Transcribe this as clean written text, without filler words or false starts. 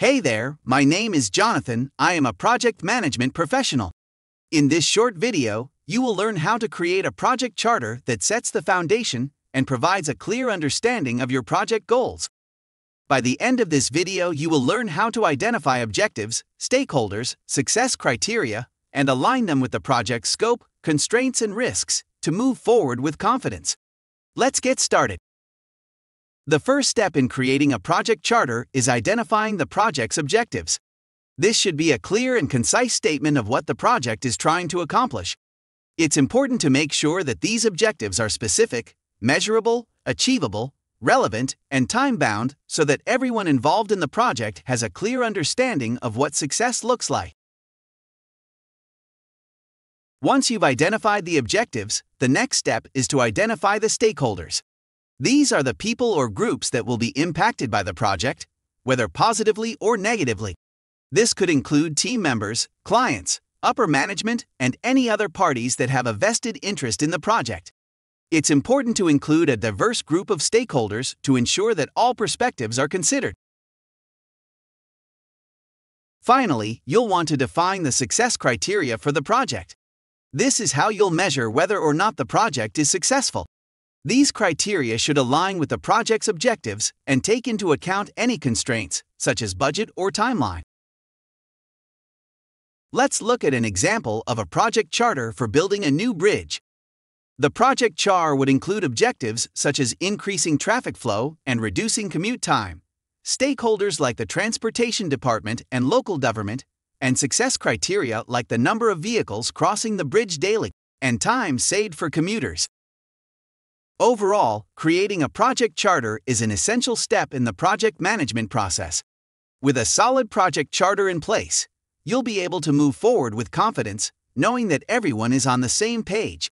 Hey there, my name is Jonathan. I am a project management professional. In this short video, you will learn how to create a project charter that sets the foundation and provides a clear understanding of your project goals. By the end of this video, you will learn how to identify objectives, stakeholders, success criteria, and align them with the project's scope, constraints, and risks to move forward with confidence. Let's get started. The first step in creating a project charter is identifying the project's objectives. This should be a clear and concise statement of what the project is trying to accomplish. It's important to make sure that these objectives are specific, measurable, achievable, relevant, and time-bound so that everyone involved in the project has a clear understanding of what success looks like. Once you've identified the objectives, the next step is to identify the stakeholders. These are the people or groups that will be impacted by the project, whether positively or negatively. This could include team members, clients, upper management, and any other parties that have a vested interest in the project. It's important to include a diverse group of stakeholders to ensure that all perspectives are considered. Finally, you'll want to define the success criteria for the project. This is how you'll measure whether or not the project is successful. These criteria should align with the project's objectives and take into account any constraints, such as budget or timeline. Let's look at an example of a project charter for building a new bridge. The project charter would include objectives such as increasing traffic flow and reducing commute time, stakeholders like the transportation department and local government, and success criteria like the number of vehicles crossing the bridge daily and time saved for commuters. Overall, creating a project charter is an essential step in the project management process. With a solid project charter in place, you'll be able to move forward with confidence, knowing that everyone is on the same page.